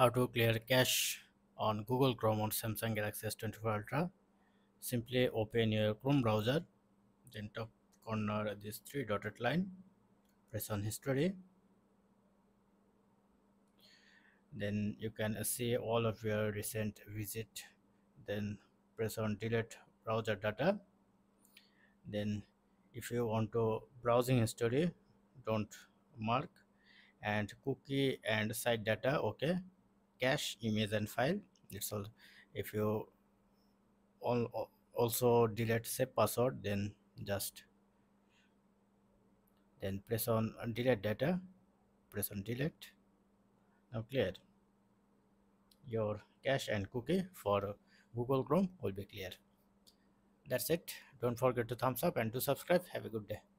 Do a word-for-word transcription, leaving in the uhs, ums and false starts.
How to clear cache on Google Chrome on Samsung Galaxy S twenty-four Ultra. Simply open your Chrome browser, then top corner this three dotted line, press on history. Then you can see all of your recent visit, then press on delete browser data. Then if you want to browsing history, don't mark, and cookie and site data, okay, cache, image and file. It's all. If you all also delete save password, then just then press on delete data, press on delete. Now clear your cache and cookie for Google Chrome will be clear. That's it. Don't forget to thumbs up and to subscribe. Have a good day.